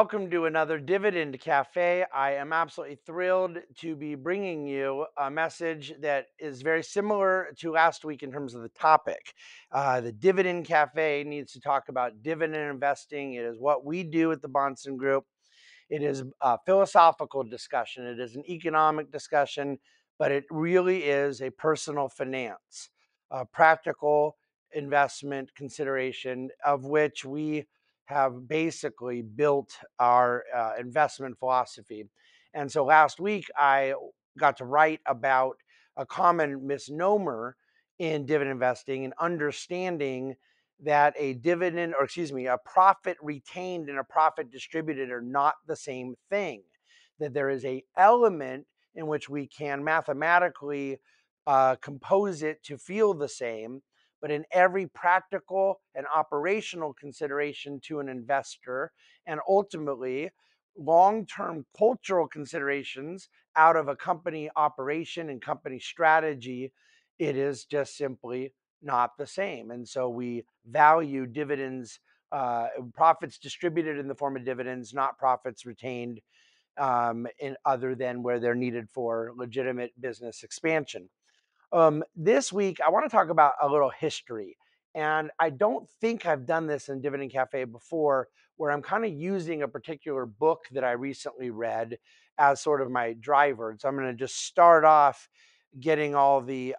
Welcome to another Dividend Cafe. I am absolutely thrilled to be bringing you a message that is very similar to last week in terms of the topic. The Dividend Cafe needs to talk about dividend investing. It is what we do at the Bahnsen Group. It is a philosophical discussion. It is an economic discussion, but it really is a personal finance, a practical investment consideration of which we have basically built our investment philosophy. And so last week, I got to write about a common misnomer in dividend investing and understanding that a dividend, or excuse me, a profit retained and a profit distributed are not the same thing, that there is an element in which we can mathematically compose it to feel the same, but in every practical and operational consideration to an investor, and ultimately long-term cultural considerations out of a company operation and company strategy, it is just simply not the same. And so we value dividends, profits distributed in the form of dividends, not profits retained in other than where they're needed for legitimate business expansion. This week, I want to talk about a little history, and I don't think I've done this in Dividend Cafe before, where I'm kind of using a particular book that I recently read as sort of my driver. So I'm going to just start off getting all the,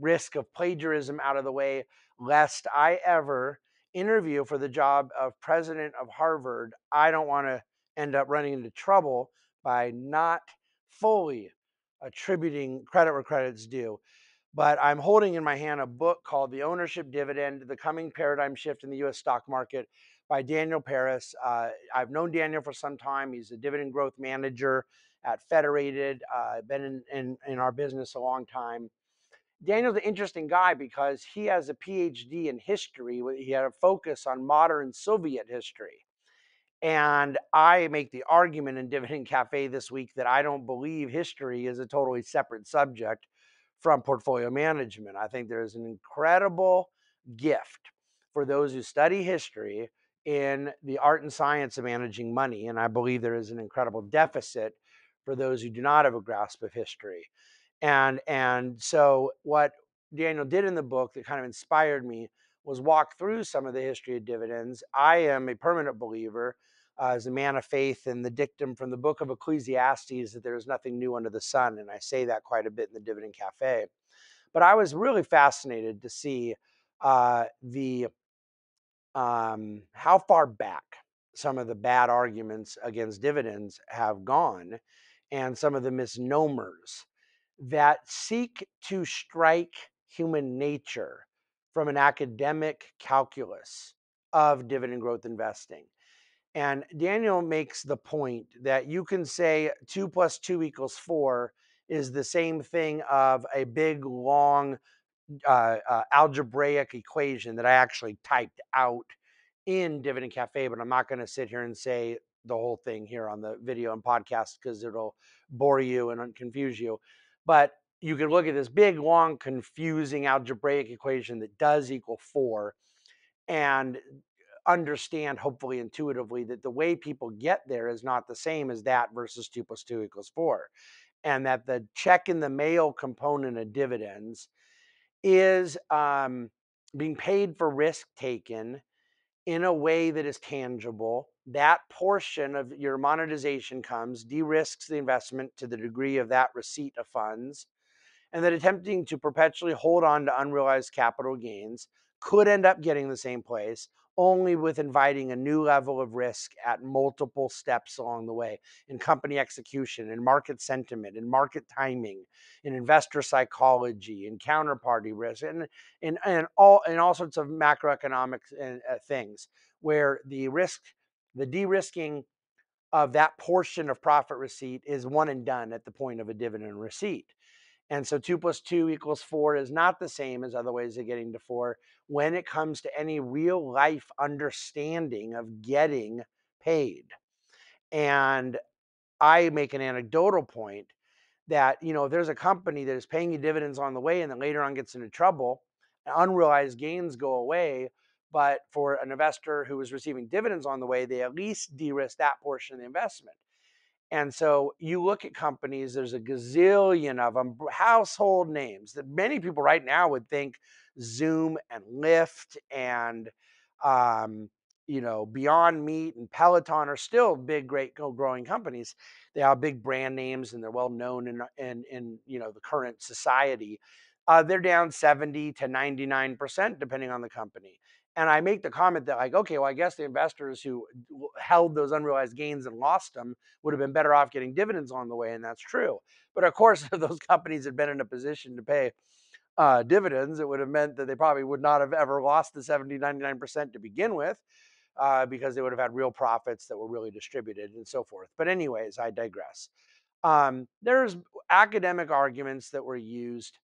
risk of plagiarism out of the way, lest I ever interview for the job of president of Harvard. I don't want to end up running into trouble by not fully attributing credit where credit's due. But I'm holding in my hand a book called The Ownership Dividend, The Coming Paradigm Shift in the U.S. Stock Market by Daniel Paris. I've known Daniel for some time. He's a dividend growth manager at Federated, been in our business a long time. Daniel's an interesting guy because he has a PhD in history. He had a focus on modern Soviet history. And I make the argument in Dividend Cafe this week that I don't believe history is a totally separate subject from portfolio management. I think there is an incredible gift for those who study history in the art and science of managing money. And I believe there is an incredible deficit for those who do not have a grasp of history. And so what Daniel did in the book that kind of inspired me was walk through some of the history of dividends. I am a permanent believer as a man of faith in the dictum from the book of Ecclesiastes that there is nothing new under the sun, and I say that quite a bit in the Dividend Cafe. But I was really fascinated to see how far back some of the bad arguments against dividends have gone and some of the misnomers that seek to strike human nature from an academic calculus of dividend growth investing. And Daniel makes the point that you can say 2 + 2 = 4 is the same thing of a big, long algebraic equation that I actually typed out in Dividend Cafe, but I'm not gonna sit here and say the whole thing here on the video and podcast because it'll bore you and confuse you. But you can look at this big, long, confusing algebraic equation that does equal 4 and understand, hopefully intuitively, that the way people get there is not the same as that versus 2 + 2 = 4. And that the check in the mail component of dividends is being paid for risk taken in a way that is tangible. That portion of your monetization comes, de-risks the investment to the degree of that receipt of funds, and that attempting to perpetually hold on to unrealized capital gains could end up getting the same place, only with inviting a new level of risk at multiple steps along the way in company execution, in market sentiment, in market timing, in investor psychology, in counterparty risk, and all sorts of macroeconomic things where the de-risking of that portion of profit receipt is one and done at the point of a dividend receipt. And so 2 + 2 = 4 is not the same as other ways of getting to 4 when it comes to any real life understanding of getting paid. And I make an anecdotal point that, if there's a company that is paying you dividends on the way and then later on gets into trouble, unrealized gains go away, But for an investor who was receiving dividends on the way, they at least de-risk that portion of the investment. And so you look at companies, there's a gazillion of them, household names that many people right now would think Zoom and Lyft and Beyond Meat and Peloton are still big, great, growing companies. They have big brand names and they're well known in the current society. They're down 70 to 99% depending on the company. And I make the comment that, like, okay, well, I guess the investors who held those unrealized gains and lost them would have been better off getting dividends on the way, and that's true. But of course, if those companies had been in a position to pay dividends, it would have meant that they probably would not have ever lost the 70, 99% to begin with, because they would have had real profits that were really distributed and so forth. But anyways, I digress. There's academic arguments that were used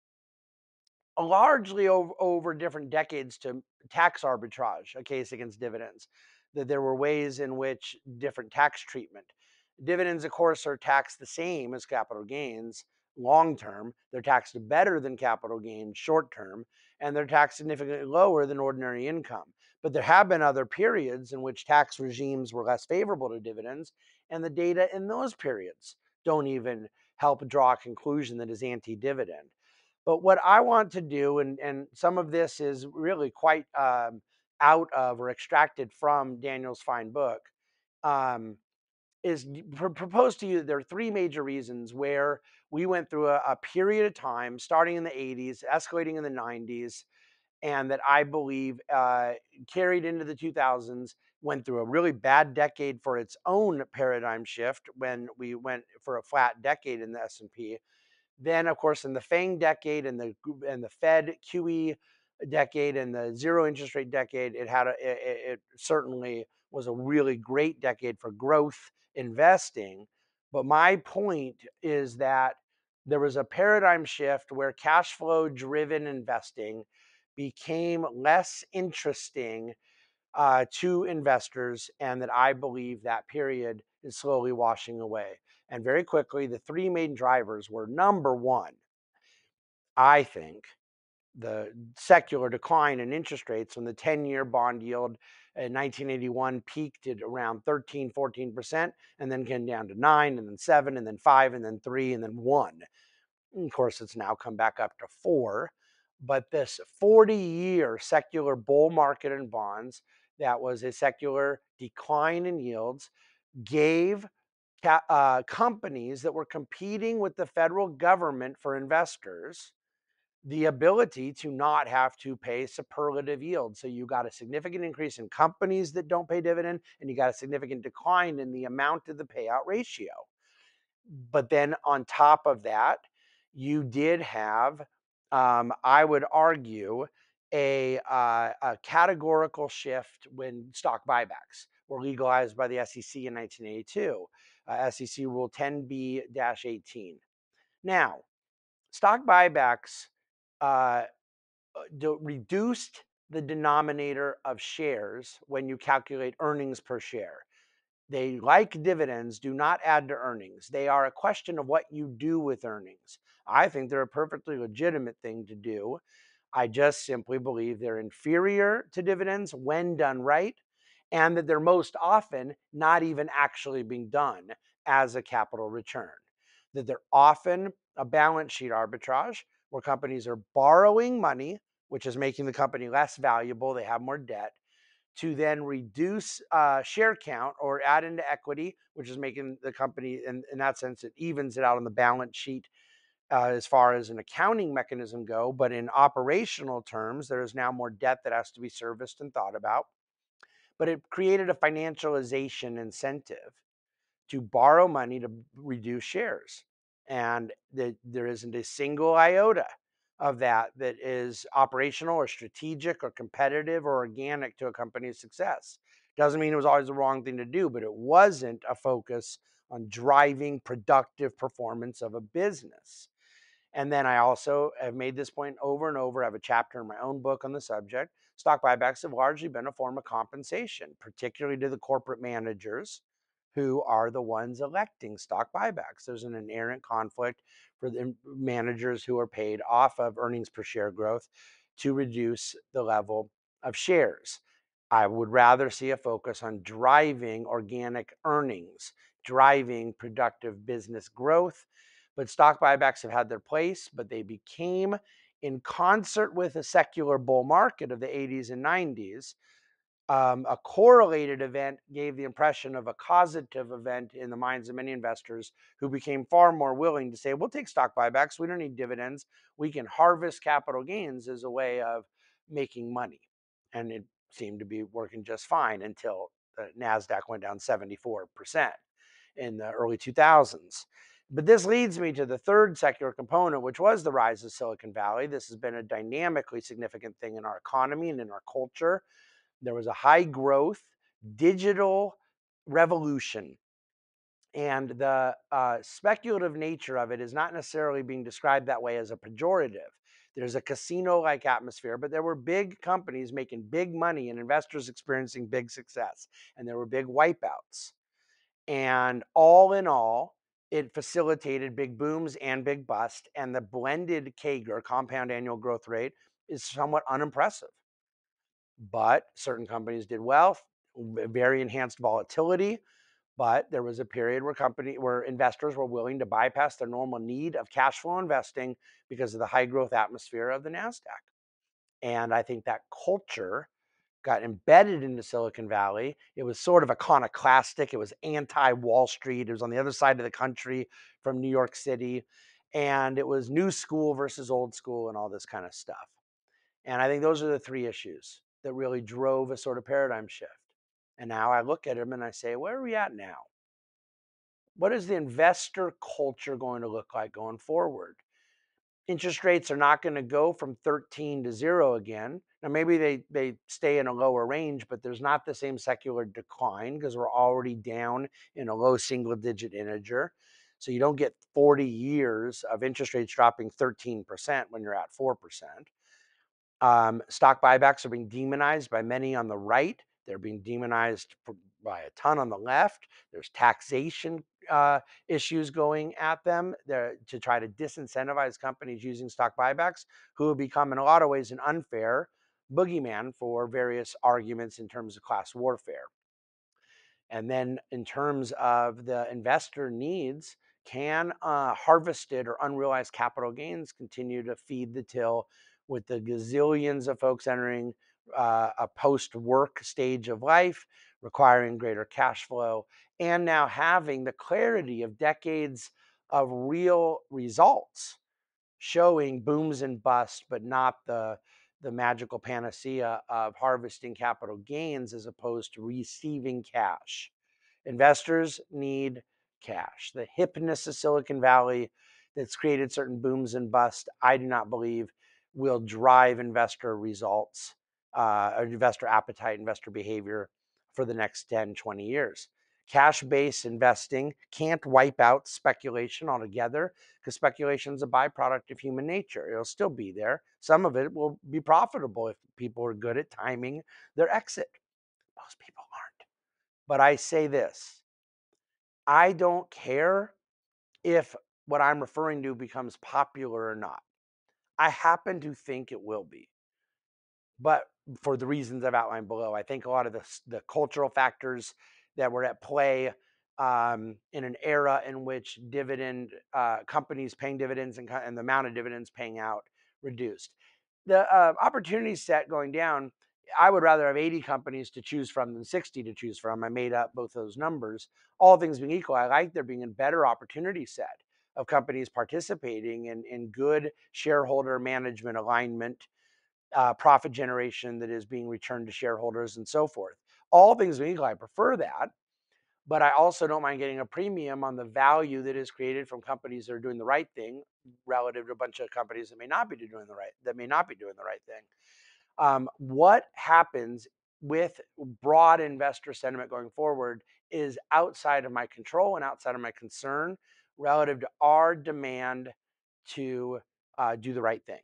largely over different decades to tax arbitrage, a case against dividends, that there were ways in which different tax treatment. Dividends, of course, are taxed the same as capital gains long term. They're taxed better than capital gains short term, and they're taxed significantly lower than ordinary income. But there have been other periods in which tax regimes were less favorable to dividends, and the data in those periods don't even help draw a conclusion that is anti-dividend. But what I want to do, and some of this is really quite out of or extracted from Daniel's fine book, is propose to you that there are three major reasons where we went through a period of time, starting in the 80s, escalating in the 90s, and that I believe carried into the 2000s, went through a really bad decade for its own paradigm shift when we went for a flat decade in the S&P. Then, of course, in the FANG decade and the Fed QE decade and the zero interest rate decade, it certainly was a really great decade for growth investing. But my point is that there was a paradigm shift where cash flow driven investing became less interesting to investors, and that I believe that period is slowly washing away. And very quickly, the three main drivers were, number one, I think, the secular decline in interest rates when the 10-year bond yield in 1981 peaked at around 13, 14%, and then came down to 9, and then 7, and then 5, and then 3, and then 1. And of course, it's now come back up to 4. But this 40-year secular bull market in bonds, that was a secular decline in yields, gave companies that were competing with the federal government for investors the ability to not have to pay superlative yield. So you got a significant increase in companies that don't pay dividend, and you got a significant decline in the amount of the payout ratio. But then on top of that, you did have, I would argue, a categorical shift when stock buybacks were legalized by the SEC in 1982. SEC Rule 10b-18. Now, stock buybacks reduced the denominator of shares when you calculate earnings per share. They, like dividends, do not add to earnings. They are a question of what you do with earnings. I think they're a perfectly legitimate thing to do. I just simply believe they're inferior to dividends when done right, and that they're most often not even actually being done as a capital return. That they're often a balance sheet arbitrage where companies are borrowing money, which is making the company less valuable, they have more debt, to then reduce share count or add into equity, which is making the company, in that sense, it evens it out on the balance sheet as far as an accounting mechanism go, but in operational terms, there is now more debt that has to be serviced and thought about. But it created a financialization incentive to borrow money to reduce shares. And there isn't a single iota of that is operational or strategic or competitive or organic to a company's success. Doesn't mean it was always the wrong thing to do, but it wasn't a focus on driving productive performance of a business. And then I also have made this point over and over. I have a chapter in my own book on the subject. Stock buybacks have largely been a form of compensation, particularly to the corporate managers who are the ones electing stock buybacks. There's an inherent conflict for the managers who are paid off of earnings per share growth to reduce the level of shares. I would rather see a focus on driving organic earnings, driving productive business growth. But stock buybacks have had their place, but they became, in concert with a secular bull market of the 80s and 90s, a correlated event gave the impression of a causative event in the minds of many investors who became far more willing to say, we'll take stock buybacks. We don't need dividends. We can harvest capital gains as a way of making money. And it seemed to be working just fine until the NASDAQ went down 74% in the early 2000s. But this leads me to the third secular component, which was the rise of Silicon Valley. This has been a dynamically significant thing in our economy and in our culture. There was a high growth digital revolution. And the speculative nature of it is not necessarily being described that way as a pejorative. There's a casino-like atmosphere, but there were big companies making big money and investors experiencing big success. And there were big wipeouts. And all in all, it facilitated big booms and big busts. And the blended CAGR, compound annual growth rate, is somewhat unimpressive. But certain companies did well, very enhanced volatility, but there was a period where investors were willing to bypass their normal need of cash flow investing because of the high growth atmosphere of the NASDAQ. And I think that culture got embedded into Silicon Valley. It was sort of iconoclastic. It was anti-Wall Street. It was on the other side of the country from New York City. And it was new school versus old school and all this kind of stuff. And I think those are the three issues that really drove a sort of paradigm shift. And now I look at them and I say, where are we at now? What is the investor culture going to look like going forward? Interest rates are not going to go from 13 to 0 again. Now, maybe they stay in a lower range, but there's not the same secular decline because we're already down in a low single-digit integer. So you don't get 40 years of interest rates dropping 13% when you're at 4%. Stock buybacks are being demonized by many on the right. They're being demonized by a ton on the left. There's taxation issues going at them to try to disincentivize companies using stock buybacks, who have become in a lot of ways an unfair boogeyman for various arguments in terms of class warfare. And then in terms of the investor needs, can harvested or unrealized capital gains continue to feed the till with the gazillions of folks entering a post-work stage of life, requiring greater cash flow, and now having the clarity of decades of real results showing booms and busts, but not the magical panacea of harvesting capital gains as opposed to receiving cash. Investors need cash. The hipness of Silicon Valley that's created certain booms and busts, I do not believe will drive investor results, investor appetite, investor behavior for the next 10, 20 years. Cash-based investing can't wipe out speculation altogether because speculation is a byproduct of human nature. It'll still be there. Some of it will be profitable if people are good at timing their exit. Most people aren't. But I say this, I don't care if what I'm referring to becomes popular or not. I happen to think it will be, but for the reasons I've outlined below. I think a lot of the cultural factors that were at play in an era in which dividend companies paying dividends and the amount of dividends paying out reduced. The opportunity set going down, I would rather have 80 companies to choose from than 60 to choose from. I made up both those numbers. All things being equal, I like there being a better opportunity set of companies participating in good shareholder management alignment, profit generation that is being returned to shareholders and so forth. All things being equal, I prefer that, but I also don't mind getting a premium on the value that is created from companies that are doing the right thing relative to a bunch of companies that may not be doing the right thing. What happens with broad investor sentiment going forward is outside of my control and outside of my concern, relative to our demand to do the right thing,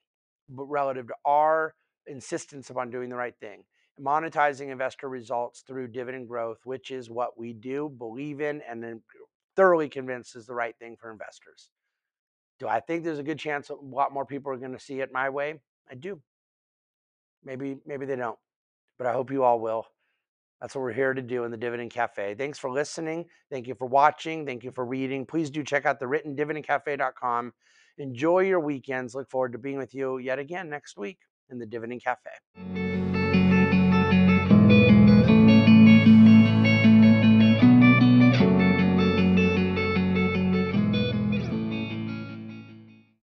but relative to our insistence upon doing the right thing. Monetizing investor results through dividend growth, which is what we do, believe in, and then thoroughly convinced is the right thing for investors. Do I think there's a good chance a lot more people are going to see it my way? I do. Maybe they don't, but I hope you all will. That's what we're here to do in the Dividend Cafe. Thanks for listening. Thank you for watching. Thank you for reading. Please do check out the written dividendcafe.com. Enjoy your weekends. Look forward to being with you yet again next week in the Dividend Cafe.